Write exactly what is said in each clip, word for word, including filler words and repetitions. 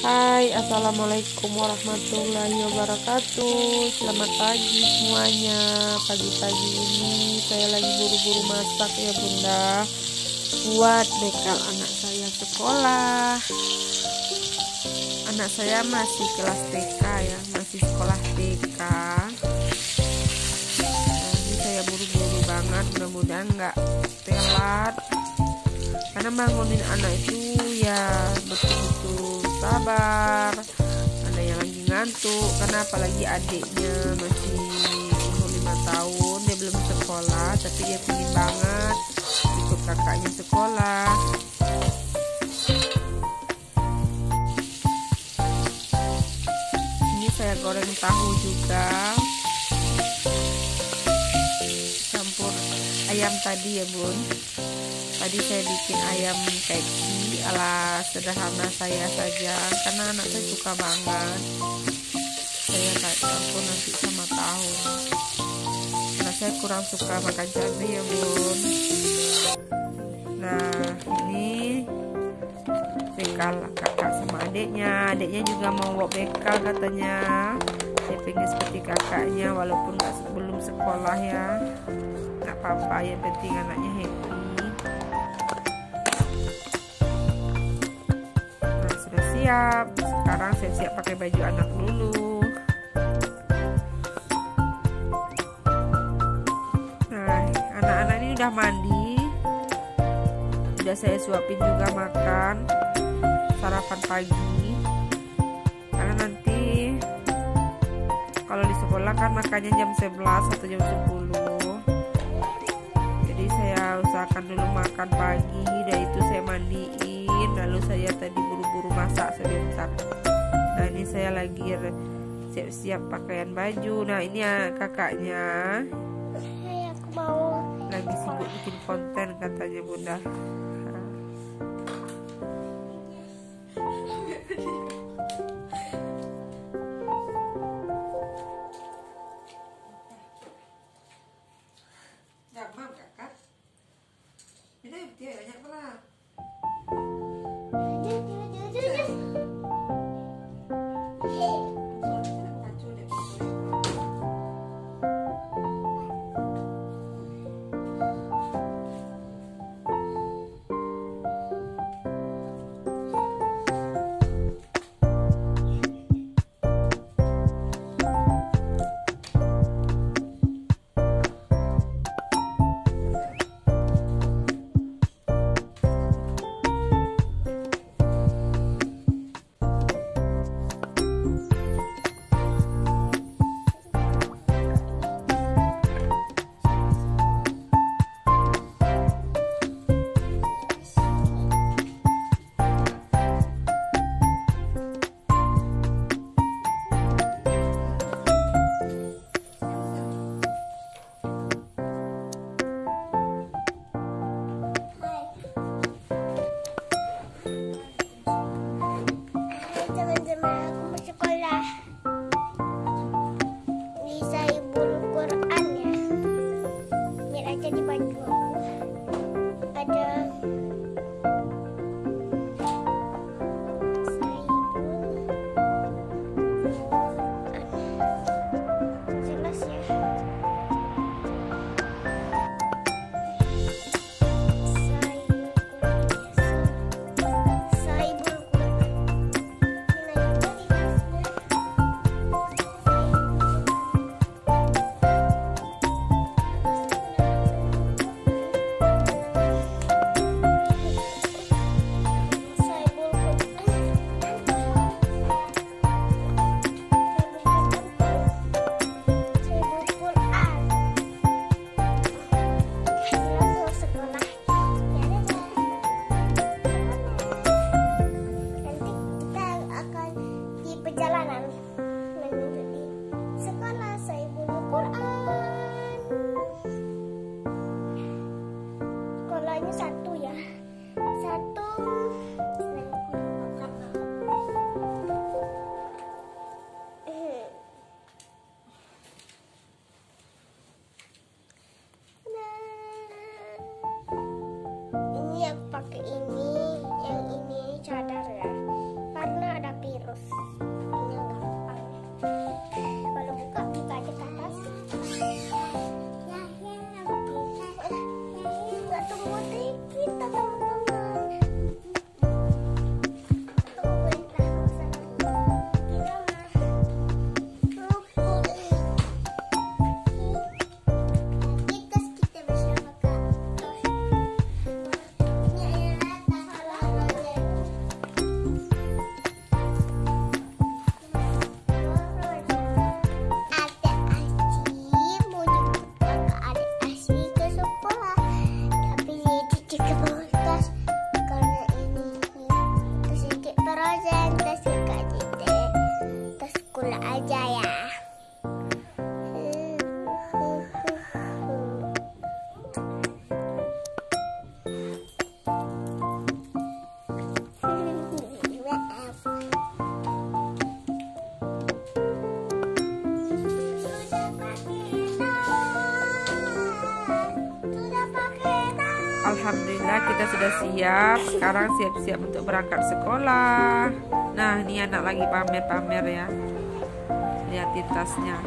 Hai, assalamualaikum warahmatullahi wabarakatuh. Selamat pagi semuanya. Pagi-pagi ini saya lagi buru-buru masak ya bunda, buat bekal anak saya sekolah. Anak saya masih kelas T K ya, masih sekolah T K. Nah, ini saya buru-buru banget, mudah-mudahan nggak telat, karena bangunin anak itu ya betul-betul sabar, ada yang lagi ngantuk karena apalagi adiknya masih umur lima tahun, dia belum sekolah tapi dia pengen banget ikut kakaknya sekolah. Ini saya goreng tahu juga campur ayam tadi ya bun. Tadi saya bikin ayam K F C ala sederhana saya saja, karena anak saya suka banget. Saya tak campur nasi sama tahu, karena saya kurang suka makan cabai ya bun. Nah ini bekal kakak sama adiknya. Adiknya juga mau bawa bekal katanya. Dia pengen seperti kakaknya, walaupun gak, belum sekolah ya. Gak apa-apa, yang penting anaknya happy. Siap. Sekarang saya siap pakai baju anak dulu. Nah, anak-anak ini udah mandi, udah saya suapin juga makan sarapan pagi, karena nanti kalau di sekolah kan makannya jam sebelas atau jam sepuluh. Jadi saya usahakan dulu makan pagi, dan itu saya mandiin, lalu saya tadi buru masak sebentar. Nah ini saya lagi siap-siap pakaian baju. Nah ini ya kakaknya mau lagi sibuk bikin konten katanya bunda. Nah. Jangan kakak. Ini dia banyak pernah. Alhamdulillah kita sudah siap. Sekarang siap-siap untuk berangkat sekolah. Nah, ini anak lagi pamer-pamer ya. Lihat di tasnya.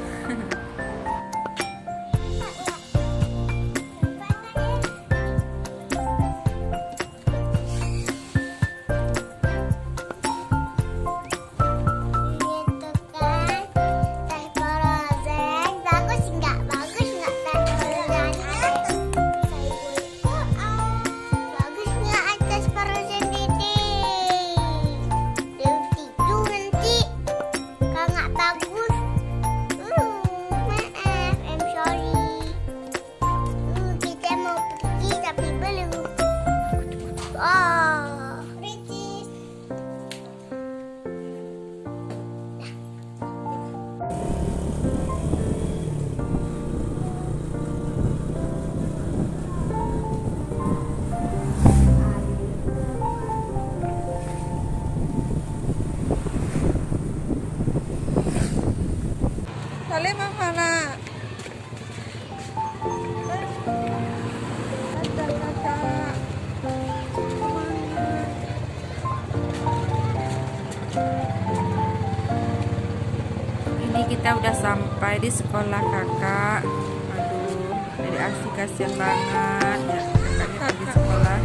Kita udah sampai di sekolah kakak. Aduh, dari Asih kasihan banget ya, kakaknya pergi sekolah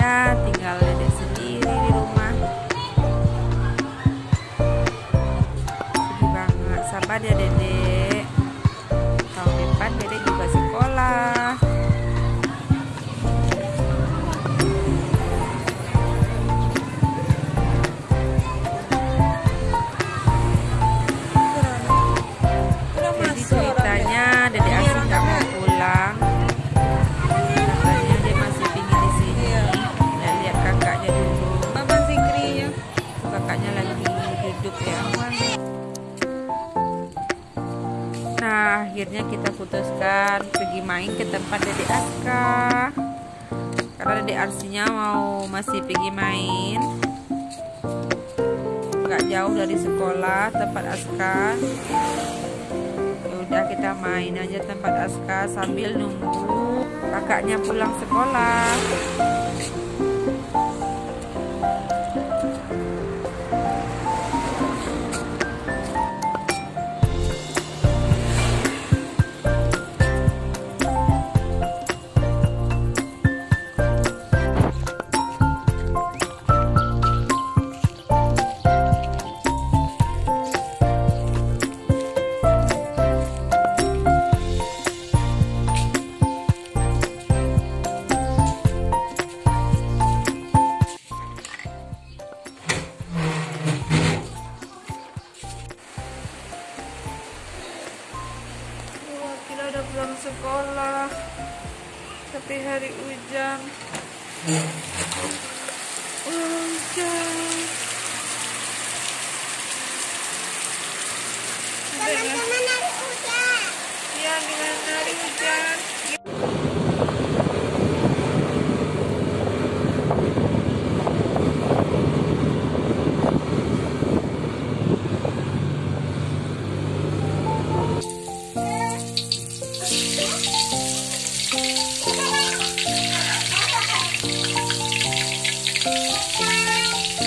ya, tinggal Dede sendiri di rumah, sedih banget. Sabar ya Dede, tahun depan Dede juga sekolah. Nah, akhirnya kita putuskan pergi main ke tempat Dede Aska, karena Dede Arsinya mau masih pergi main nggak jauh dari sekolah tempat Aska. Yaudah kita main aja tempat Aska sambil nunggu kakaknya pulang sekolah. Sekolah tapi hari hujan hujan teman-teman, hari hujan ya, dengan hari hujan. Bye.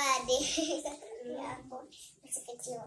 apa deh. Ya ampun, masih kecil.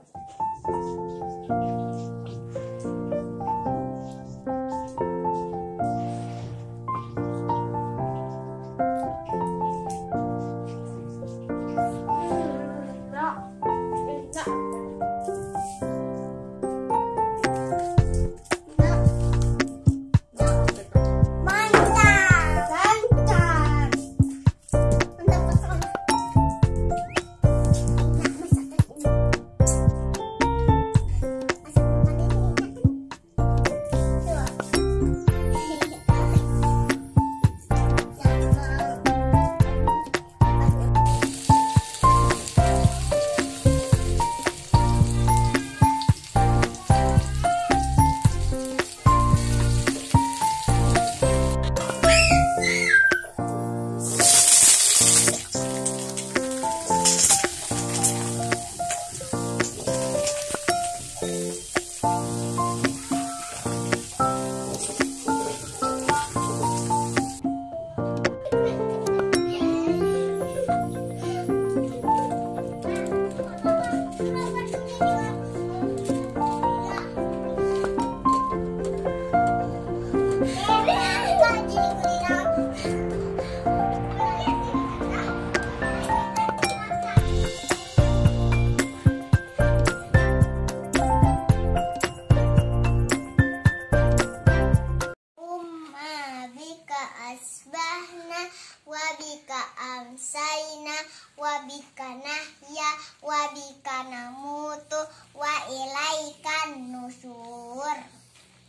Amsaina wabikana ya wabikana mutu wa ilaikan nusur.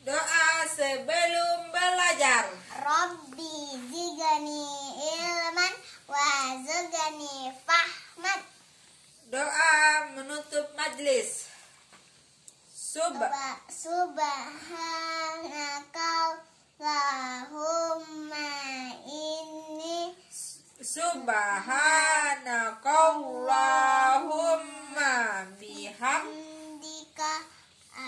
Doa sebelum belajar. Rabbi zidni ilman wa zidni fahman. Doa menutup majlis. Subha subhanaka Allahumma inni. Subhanakallahumma bihamdika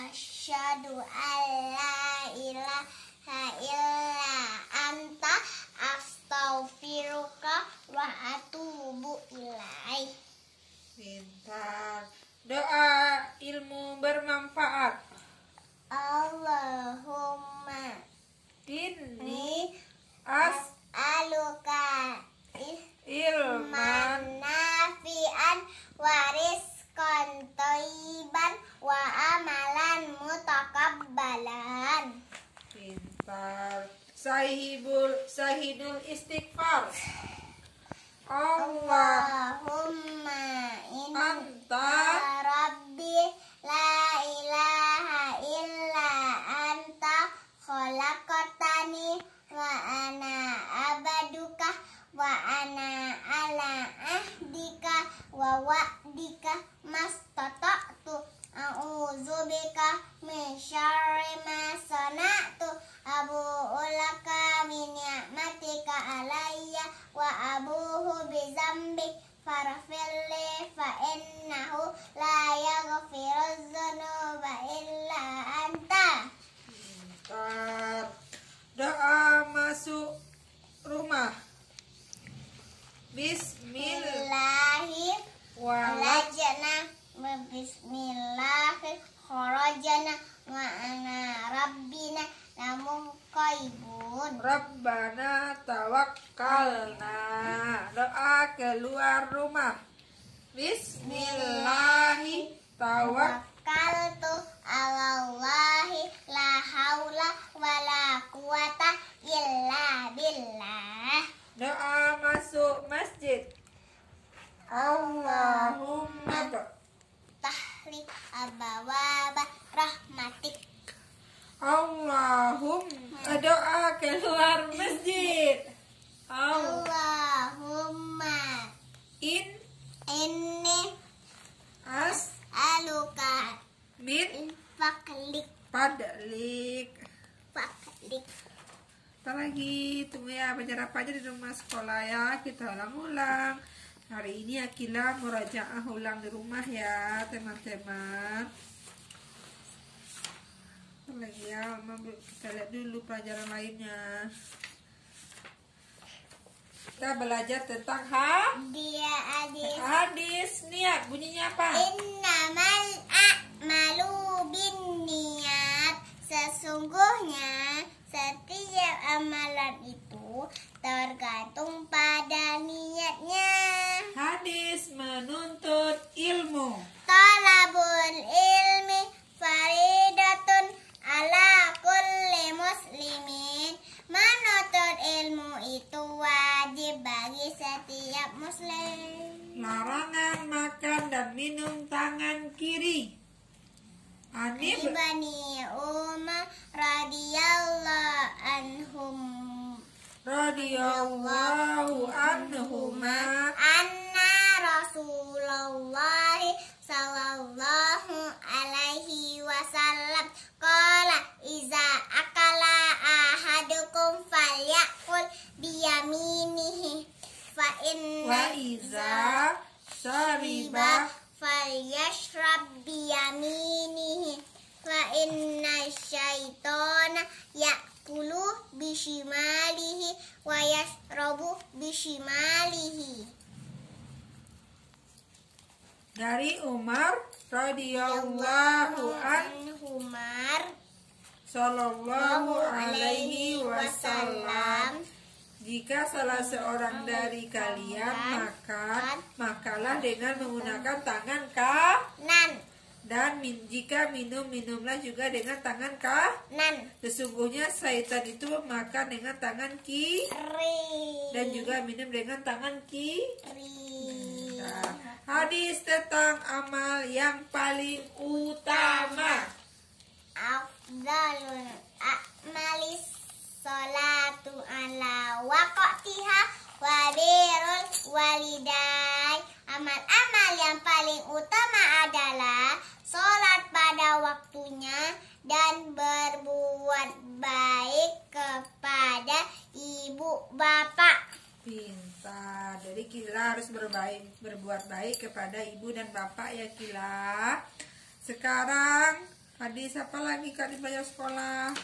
asyhadu an la ilaha illa anta astaghfiruka wa atubu ilaik. Pintar. Doa ilmu bermanfaat. Allahumma inni as'aluka ilman nafi'an warizqan thayyiban wa amalan mutakabbalan. Pintar. Sahibul sahidul istighfar. Allahumma anta rabbi la ilaha illa anta khalaqtani wa ana abduka wa ana ala ahdika wa wa'dika mastata'tu a'udzubika min syarri ma sana'tu abu'u laka min ni'matika alayya wa abuhu bi zambi farfirli fa innahu la yaghfiru dhunuba illa anta. Doa masuk rumah. Bismillahirrahmanirrahim. Walajana wa bismillahirrahmanirrahim. Kharajana wa ana rabbina lamun qaibun. Rabbana tawakkalna. Doa keluar rumah. Bismillahirrahmanirrahim. Tawakkaltu ala Allahi la haula wala quwata illa billah. Doa masuk masjid. Allahumma tahli abwaba rahmatik. Allahumma doa keluar masjid. Allahumma in inni as'aluka min fadlik fadlik fadlik. Lagi tunggu ya, belajar apa aja di rumah sekolah ya, kita ulang-ulang. Hari ini Akila murajaah ulang di rumah ya teman-teman. Lagi ya, kita lihat dulu pelajaran lainnya. Kita belajar tentang hadis. Hadis niat. Bunyinya apa? Innamal a'malu binniyat. Sesungguhnya setiap amalan itu tergantung pada niatnya. Hadis menuntut ilmu. Talabul ilmi faridatun ala kulli muslimin. Menuntut ilmu itu wajib bagi setiap muslim. Larangan makan dan minum tangan kiri. Ani Bani Umar radhiyallahu anhum radhiyallahu anhuma anna Rasulullah sallallahu alaihi wasallam qala iza akala ahadukum falyakul biyaminihi fa in wa iza shariba falyashrab biyaminihi fa inna syaitona yakulu bishimalihi wa yashrabu bishimalihi. Dari Umar radhiyallahu anhu sallallahu alaihi wasallam, jika salah seorang dari kalian makan, makalah dengan menggunakan tangan kanan. Dan min, jika minum, minumlah juga dengan tangan kanan. Sesungguhnya syaitan itu makan dengan tangan kiri dan juga minum dengan tangan kiri. Nah, hadis tentang amal yang paling utama. Afdalul a'malis salatu ala waqtiha wa birrul walidain. Amal-amal yang paling utama adalah salat pada waktunya dan berbuat baik kepada ibu bapak. Pintar. Jadi Kila harus berbaik, berbuat baik kepada ibu dan bapak ya Kila. Sekarang hadis apa lagi Kak di belajar sekolah?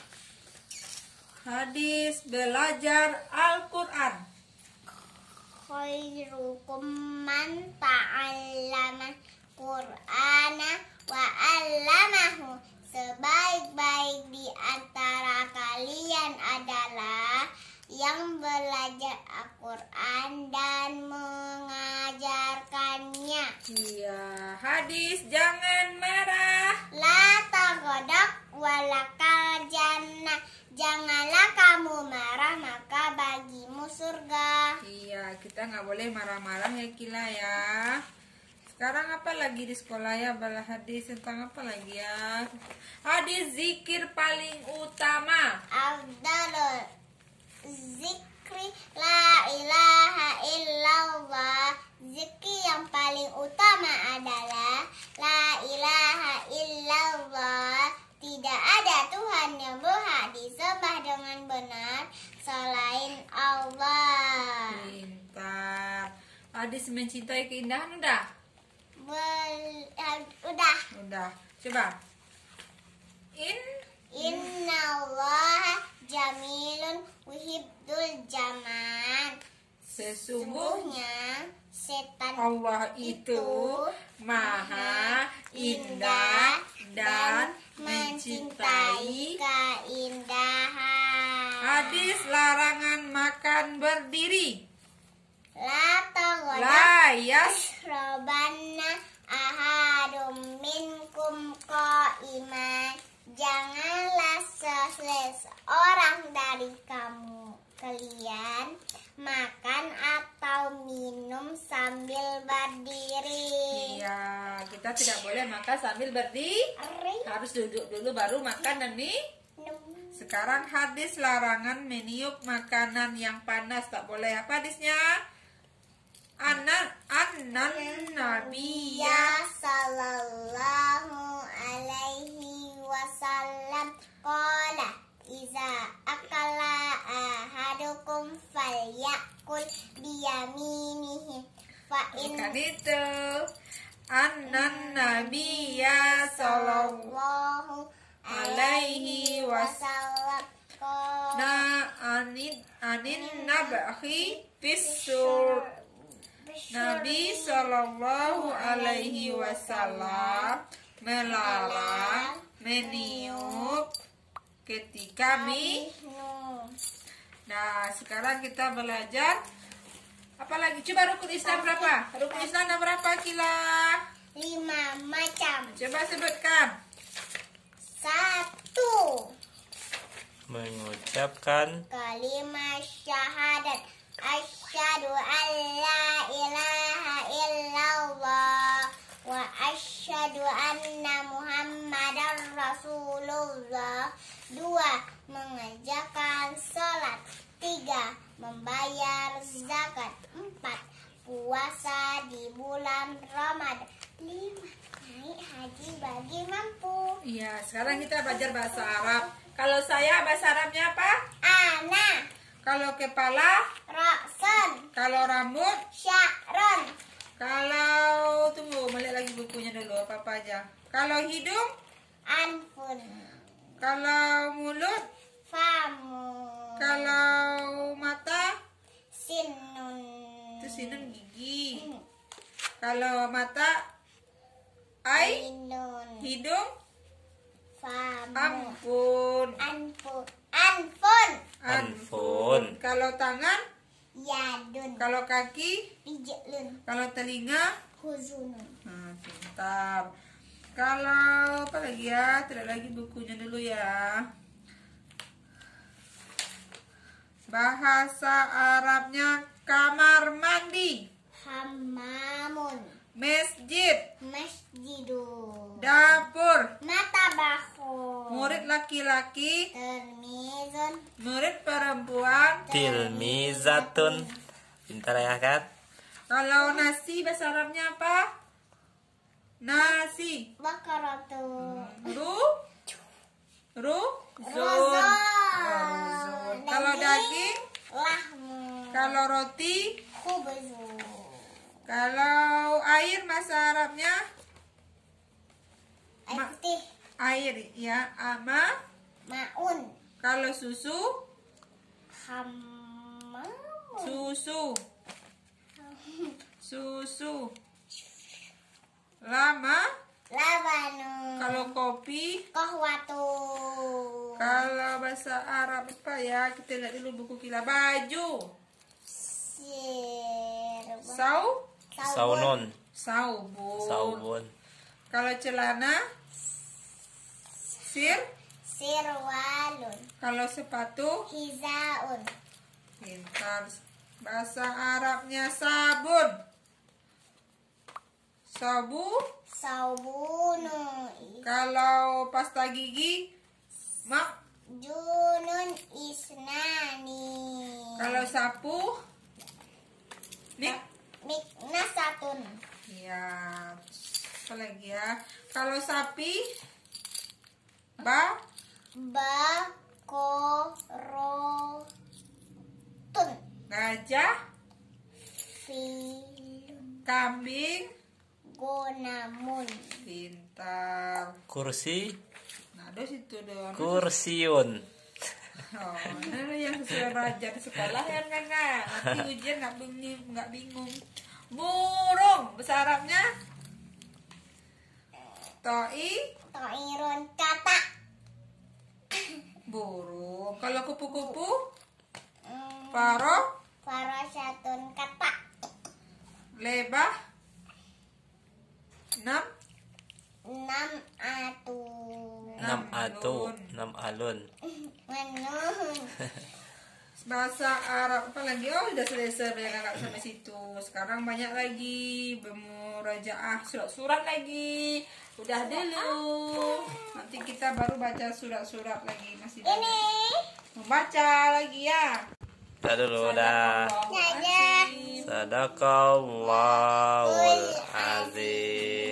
Hadis belajar Al-Quran. Khairukum man ta'allama Qur'ana wa 'allamahu. Sebaik-baik di antara kalian adalah yang belajar Al-Quran dan mengajarkannya. Iya, hadis jangan marah. La taghdab walakal jannah. Janganlah kamu marah, maka bagimu surga. Iya, kita nggak boleh marah-marah ya Kila ya. Sekarang apa lagi di sekolah ya? Balah hadis tentang apa lagi ya? Hadis zikir paling utama. Afdalul zikri la ilaha illallah. Zikir yang paling utama adalah la ilaha illallah. Tidak ada Tuhan yang berhak disembah dengan benar selain Allah. Pintar. Hadis mencintai keindahan udah? Bel, uh, udah. Udah. Coba. In Innallaha jamilun yuhibbul jamal. Sesungguhnya setan Allah itu, itu maha indah dan mencintai keindahan. Hadis larangan makan berdiri. La taghdab yashrabanna ahadum minkum qa'iman. Janganlah seseorang dari kamu kalian makan atau minum sambil berdiri. Iya, kita tidak boleh makan sambil berdiri. Harus duduk dulu baru makan dan minum. Sekarang hadis larangan meniup makanan yang panas. Tak boleh. Apa hadisnya? Anan Anan Nabiyya sallallahu alaihi wasallam qala iza akala ahadukum falyakul biyaminihi fa in. Bukan itu. Annan nabiyya sallallahu alaihi wasallam Na anin anin nabahi bisur. Nabi Shallallahu Alaihi Wasallam melala meniup ketika minum. Nah, sekarang kita belajar apa lagi? Coba rukun Islam berapa? Rukun Islam ada berapa, Kila? Lima macam. Coba sebutkan. Satu. Mengucapkan kalimat syahadat. Asyhadu an la ilaha illallah wa asyhadu anna Muhammadar Rasulullah. Dua, mengerjakan salat. Tiga, membayar zakat. Empat, puasa di bulan Ramadan. Lima, naik haji bagi mampu. Iya, sekarang kita belajar bahasa Arab. Kalau saya bahasa Arabnya apa? Ana. Kalau kepala? Rasan. Kalau rambut? Sya'ran. Kalau tunggu, balik lagi bukunya dulu apa-apa aja. Kalau hidung? Anfun. Kalau mulut? Famun. Kalau mata? Sinun. Itu sinun gigi. Hmm. Kalau mata? Ainun. Hidung? Ampun. Ampun. Anfun. Anfun. Kalau tangan? Yadun. Kalau kaki? Rijlun. Kalau telinga? Huzunun. Nah, pintar. Kalau apa lagi ya? Tidak lagi bukunya dulu ya. Bahasa Arabnya kamar mandi. Hammamun. Masjid. Masjidun. Dapur. Matabah. Murid laki-laki tilmizun, murid perempuan tilmizatun. Pintar ya, Kak. Kalau nasi bahasa Arabnya apa? Nasi bakaratun. Ru ru zon. Kalau daging lahmun. Kalau roti khubzun. Kalau air bahasa Arabnya air. Air ya, ama maun. Kalau susu hamam. Susu. Susu. Lama labanun. Kalau kopi qahwatu. Kalau bahasa Arab apa ya? Kita lihat dulu buku Kila. Baju. Sir. Sau. Saunun. Saubun. Saubun. Kalau celana Sir? Sirwalun. Kalau sepatu? Hizaun. Pintar. Bahasa Arabnya sabun. Sabu? Sabunun. Kalau pasta gigi? Mak? Junun isnani. Kalau sapu? Mik? Miknasatun. Ya. Apa lagi ya? Kalau sapi? Ba bakorotun. Gajah filun. Kambing gonamun. Pintar. Kursi. Nah, ada situ dong. Kursiun. Oh, nah yang sesuai belajar di sekolah ya kan, kan? Nanti ujian nggak bingung, nggak bingung. Burung bahasa Arabnya toi. Toirun. Kata burung. Kalau kupu-kupu hmm. Paro. Paro satun. Kata lebah. Enam. Enam atu. Enam atu. Enam alun. Menun. Bahasa Arab apa lagi? Oh, udah selesai banyak kakak sampai situ. Sekarang banyak lagi bermurajaah surat-surat lagi. Udah dulu. Nanti kita baru baca surat-surat lagi. Masih ini membaca lagi ya. Kita dulu dah. Sadaqallahul azim.